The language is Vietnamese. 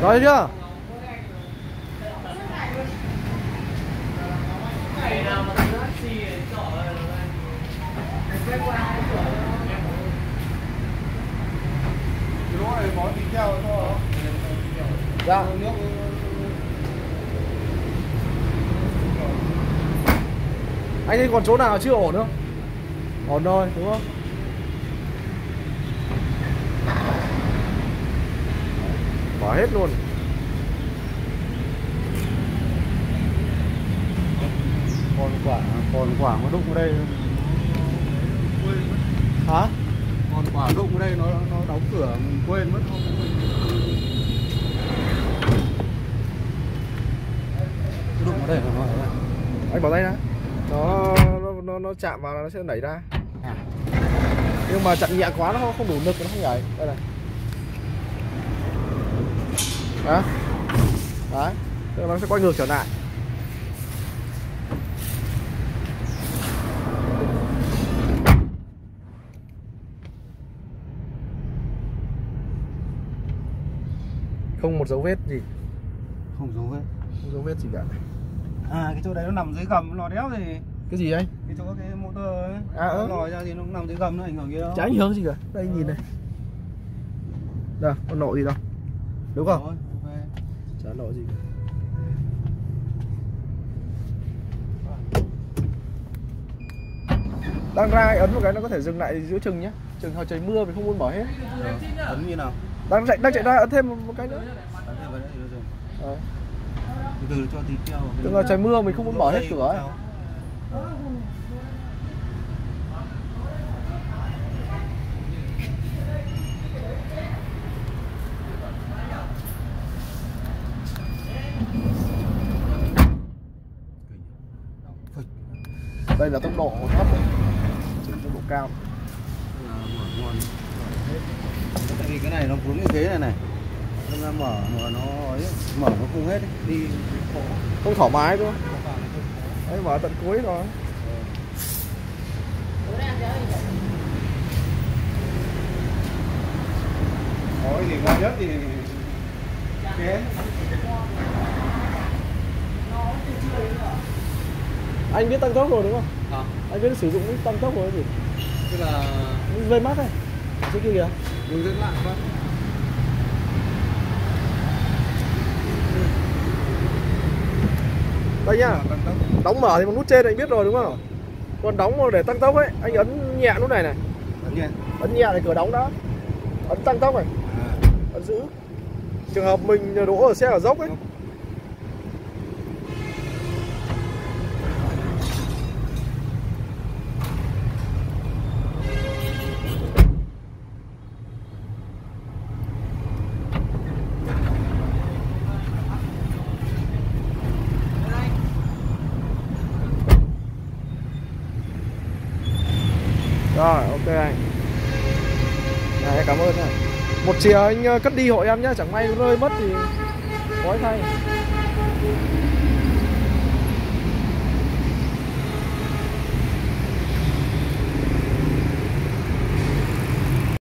Rồi chưa? Dạ. Anh ấy còn chỗ nào chưa ổn không? Ổn rồi đúng không? Bỏ hết luôn. Còn quả nó đụng ở đây. Hả? Còn quả đụng ở đây nó đóng cửa mình quên mất không? Đụng ở đây rồi. Anh bỏ tay ra. Nó chạm vào là nó sẽ nảy ra. Nhưng mà chặn nhẹ quá nó không đủ lực, nó không nhảy. Đây này. Đó. Đấy. Thế nó sẽ quay ngược trở lại. Không một dấu vết gì. Không dấu vết. Không dấu vết gì cả. À, cái chỗ đấy nó nằm dưới gầm lò đéo gì. Cái gì đấy? Cái chỗ cái motor ấy. À ớ. Lò ra thì nó nằm dưới gầm nó ảnh hưởng gì đâu. Chả ảnh hưởng gì cả. Đây nhìn này. Đây, con nộ gì đâu. Đúng không? Rồi, okay. Chả nộ gì cả. Đang ra ấn một cái nó có thể dừng lại giữa chừng nhé. Chừng nào trời mưa mình không muốn bỏ hết. Đó. Ấn như nào? Đang chạy ra ấn thêm một cái nữa. Ấn thêm cái nữa thì nó dừng. Đấy. Từ cho tí keo. Tức là trời mưa mình không muốn bỏ hết cửa ấy. Đây là tốc độ thấp, chứ tốc độ cao. Tại vì cái này nó cuốn cái ghế này này. Nó mở nó không hết đi. Không thoải mái đúng không? Đấy, mở tận cuối rồi. Thôi thì ngon nhất thì ghế. Anh biết tăng tốc rồi đúng không? À. Anh biết sử dụng tăng tốc rồi gì? Tức là vây mát này. Chứ kia kìa. Đừng dẫn lại quá. Đây nhá. Đóng mở thì một nút trên anh biết rồi đúng không? Còn đóng mà để tăng tốc ấy, anh ấn nhẹ nút này này. Ấn nhẹ để cửa đóng đã. Ấn tăng tốc này. Ấn giữ. Trường hợp mình đỗ ở xe ở dốc ấy. Rồi, ok anh. Này, cảm ơn. Một chìa anh cất đi hộ em nhé, chẳng may rơi mất thì gói thay.